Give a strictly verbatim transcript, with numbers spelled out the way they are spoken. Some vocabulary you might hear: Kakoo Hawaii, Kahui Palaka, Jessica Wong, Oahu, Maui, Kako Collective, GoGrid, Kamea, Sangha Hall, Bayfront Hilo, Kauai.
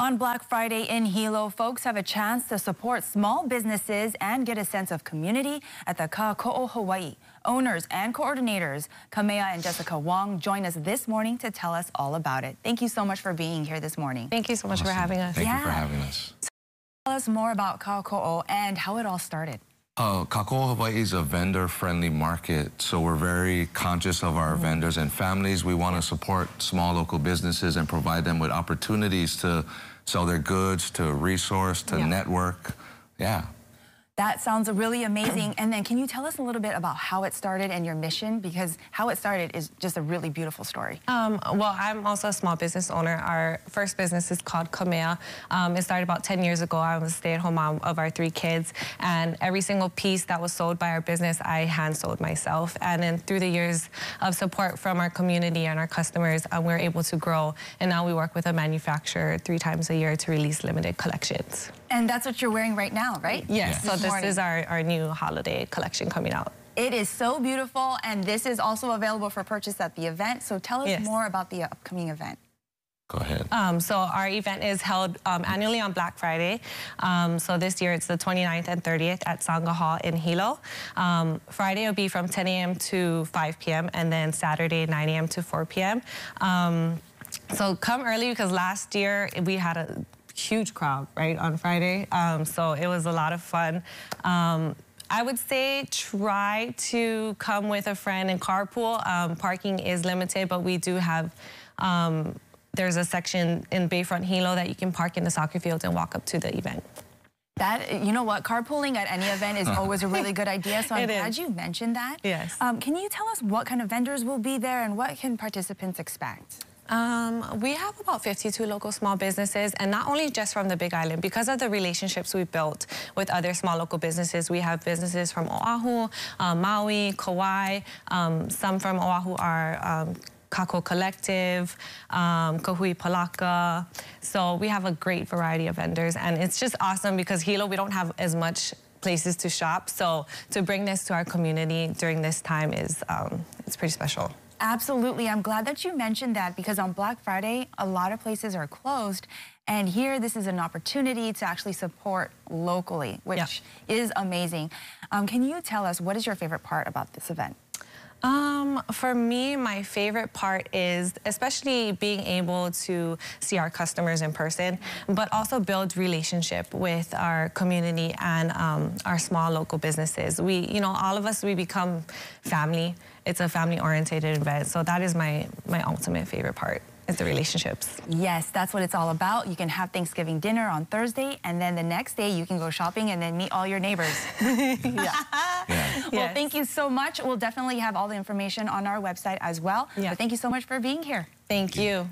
On Black Friday in Hilo, folks have a chance to support small businesses and get a sense of community at the Kakoo Hawaii. Owners and coordinators Kamea and Jessica Wong join us this morning to tell us all about it. Thank you so much for being here this morning. Thank you so much awesome. for having us. Thank yeah. you for having us. So tell us more about Kakoo and how it all started. Uh, Kakoo Hawaii is a vendor-friendly market, so we're very conscious of our mm-hmm. vendors and families. We want to support small local businesses and provide them with opportunities to sell their goods, to resource, to yeah. network. Yeah. That sounds really amazing. And then can you tell us a little bit about how it started and your mission? Because how it started is just a really beautiful story. Um, well, I'm also a small business owner. Our first business is called Kamea. Um, it started about ten years ago. I was a stay-at-home mom of our three kids. And every single piece that was sold by our business, I hand-sold myself. And then through the years of support from our community and our customers, um, we were able to grow. And now we work with a manufacturer three times a year to release limited collections. And that's what you're wearing right now, right? Yes. Yeah. So this is our, our new holiday collection coming out. It is so beautiful, and this is also available for purchase at the event. So tell us yes. more about the upcoming event. Go ahead. Um, so our event is held um, annually on Black Friday. Um, so this year it's the twenty-ninth and thirtieth at Sangha Hall in Hilo. Um, Friday will be from ten A M to five P M and then Saturday nine A M to four P M Um, so come early because last year we had a huge crowd right on Friday, um, so it was a lot of fun. um, I would say try to come with a friend and carpool. Um, parking is limited, but we do have um, there's a section in Bayfront Hilo that you can park in the soccer field and walk up to the event. That, you know what, carpooling at any event is always a really good idea, so I'm glad you mentioned that. Yes. Um, can you tell us what kind of vendors will be there and what can participants expect? Um, we have about fifty-two local small businesses, and not only just from the Big Island. Because of the relationships we built with other small local businesses, we have businesses from Oahu, uh, Maui, Kauai. Um, some from Oahu are um, Kako Collective, um, Kahui Palaka. So we have a great variety of vendors, and it's just awesome because Hilo, we don't have as much places to shop. So to bring this to our community during this time is um, it's pretty special. Absolutely. I'm glad that you mentioned that, because on Black Friday, a lot of places are closed. And here, this is an opportunity to actually support locally, which yeah. is amazing. Um, can you tell us, what is your favorite part about this event? Um, for me, my favorite part is especially being able to see our customers in person, but also build relationship with our community and um, our small local businesses. We, you know, all of us, we become family. It's a family-oriented event, so that is my, my ultimate favorite part. Is the relationships. Yes, that's what it's all about. You can have Thanksgiving dinner on Thursday, and then the next day you can go shopping and then meet all your neighbors. yeah. yeah. Well, yes. thank you so much. We'll definitely have all the information on our website as well. Yeah. But thank you so much for being here. Thank, thank you. you.